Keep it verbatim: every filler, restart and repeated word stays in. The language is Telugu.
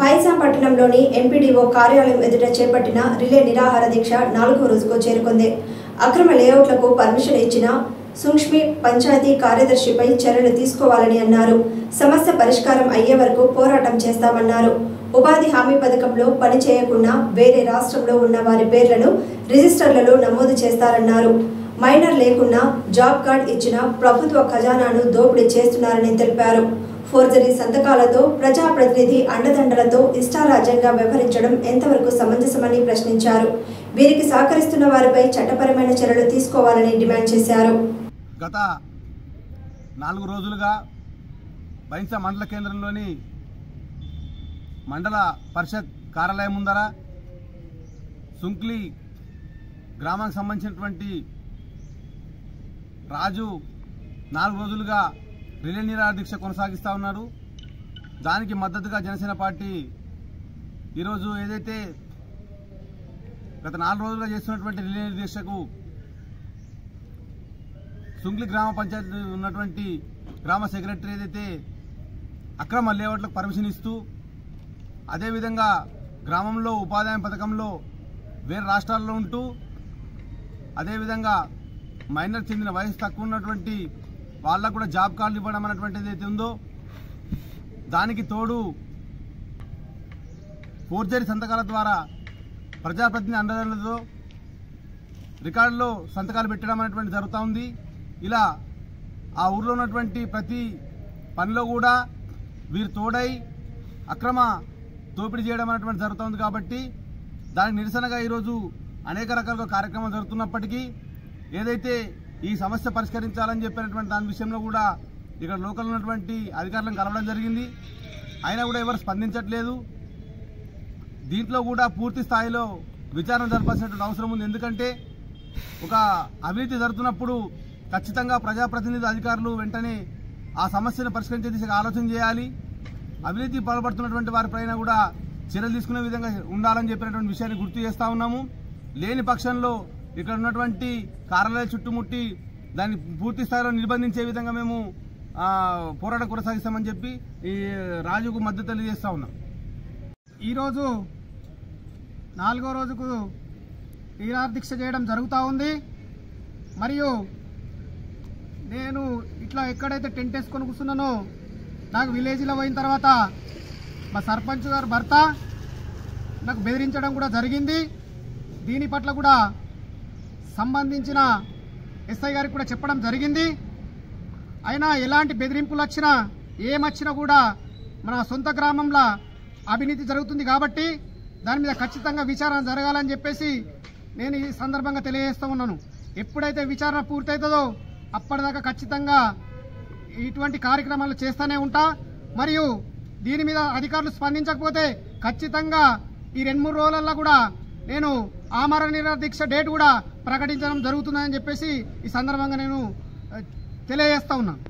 భైంసా పట్టణంలోని ఎంపిడిఓ కార్యాలయం ఎదుట చేపట్టిన రిలే నిరాహార దీక్ష నాలుగో రోజుకు చేరుకుంది. అక్రమ లేఅవుట్లకు పర్మిషన్ ఇచ్చిన సుంక్ష్మి పంచాయతీ కార్యదర్శిపై చర్యలు తీసుకోవాలని అన్నారు. సమస్య పరిష్కారం అయ్యే వరకు పోరాటం చేస్తామన్నారు. ఉపాధి హామీ పథకంలో పని చేయకుండా వేరే రాష్ట్రంలో ఉన్న వారి పేర్లను రిజిస్టర్లలో నమోదు చేస్తారన్నారు. మైనర్ లేకున్నా జాబ్ కార్డ్ ఇచ్చిన ప్రభుత్వ ఖజానాను దోపిడీ చేస్తున్నారని తెలిపారు. ఫోర్జరీ సంతకాలతో ప్రజాప్రతినిధి అండదండలతో ఇష్టారాజ్యంగా వ్యవహరించడం ఎంతవరకు సమంజసమని ప్రశ్నించారు. వీరికి సహకరిస్తున్న వారిపై చట్టపరమైన చర్యలు తీసుకోవాలని డిమాండ్ చేశారు. గత నాలుగు రోజులుగా భైంసా మండల కేంద్రంలోని మండల పరిషత్ కార్యాలయం ముందర సుంక్లి గ్రామానికి సంబంధించినటువంటి రాజు నాలుగు రోజులుగా రిలే నిరాహార దీక్ష కొనసాగిస్తూ ఉన్నారు. దానికి మద్దతుగా జనసేన పార్టీ ఈరోజు ఏదైతే గత నాలుగు రోజులుగా చేస్తున్నటువంటి రిలే నిరాహార దీక్షకు సుంక్లి గ్రామ పంచాయతీ ఉన్నటువంటి గ్రామ సెక్రటరీ ఏదైతే అక్రమ లేఅవుట్లకు పర్మిషన్ ఇస్తూ, అదేవిధంగా గ్రామంలో ఉపాధి హామీ పథకంలో వేరే రాష్ట్రాల్లో ఉంటూ, అదేవిధంగా మైనర్ చెందిన వయసు తక్కువ ఉన్నటువంటి వాళ్ళకు కూడా జాబ్ కార్డులు ఇవ్వడం అనేటువంటిది అయితే ఉందో, దానికి తోడు ఫోర్జరీ సంతకాల ద్వారా ప్రజాప్రతినిధి అండదండలతో రికార్డులో సంతకాలు పెట్టడం అనేటువంటి జరుగుతూ ఉంది. ఇలా ఆ ఊరిలో ఉన్నటువంటి ప్రతి పనిలో కూడా వీరు తోడై అక్రమ దోపిడీ చేయడం అనేటువంటి జరుగుతూ ఉంది. కాబట్టి దానికి నిరసనగా ఈరోజు అనేక రకాలుగా కార్యక్రమాలు జరుగుతున్నప్పటికీ ఏదైతే ఈ సమస్య పరిష్కరించాలని చెప్పినటువంటి దాని విషయంలో కూడా ఇక్కడ లోకల్ ఉన్నటువంటి అధికారులను కలవడం జరిగింది. అయినా కూడా ఎవరు స్పందించట్లేదు. దీంట్లో కూడా పూర్తి స్థాయిలో విచారణ జరపాల్సినటువంటి అవసరం ఉంది. ఎందుకంటే ఒక అవినీతి జరుగుతున్నప్పుడు ఖచ్చితంగా ప్రజాప్రతినిధి అధికారులు వెంటనే ఆ సమస్యను పరిష్కరించే దిశగా ఆలోచన చేయాలి. అవినీతి పాల్పడుతున్నటువంటి వారిపైన కూడా చర్యలు తీసుకునే విధంగా ఉండాలని చెప్పినటువంటి విషయాన్ని గుర్తు చేస్తూ ఉన్నాము. లేని పక్షంలో ఇక్కడ ఉన్నటువంటి కార్యాలయ చుట్టుముట్టి దాన్ని పూర్తి స్థాయిలో నిర్బంధించే విధంగా మేము పోరాటం కొనసాగిస్తామని చెప్పి ఈ రాజుకు మద్దతు తెలియజేస్తూ ఉన్నాం. ఈరోజు నాలుగో రోజుకు నిరాహార దీక్ష చేయడం జరుగుతూ ఉంది. మరియు నేను ఇట్లా ఎక్కడైతే టెంట్ వేసుకొని కూర్చున్నానో, నాకు విలేజ్లో పోయిన తర్వాత మా సర్పంచ్ గారు భర్త నాకు బెదిరించడం కూడా జరిగింది. దీని పట్ల కూడా సంబంధించిన ఎస్ఐ గారికి కూడా చెప్పడం జరిగింది. అయినా ఎలాంటి బెదిరింపులు వచ్చినా ఏమొచ్చినా కూడా మన సొంత గ్రామంలో అవినీతి జరుగుతుంది కాబట్టి దాని మీద ఖచ్చితంగా విచారణ జరగాలని చెప్పేసి నేను ఈ సందర్భంగా తెలియజేస్తూ ఉన్నాను. ఎప్పుడైతే విచారణ పూర్తవుతుందో అప్పటిదాకా ఖచ్చితంగా ఇటువంటి కార్యక్రమాలు చేస్తూనే ఉంటా. మరియు దీని మీద అధికారులు స్పందించకపోతే ఖచ్చితంగా ఈ రెండు మూడు రోజులలో కూడా నేను ఆమరణ నిరాహార దీక్ష డేట్ కూడా ప్రకటించడం జరుగుతుందని చెప్పేసి ఈ సందర్భంగా నేను తెలియజేస్తా ఉన్నాను.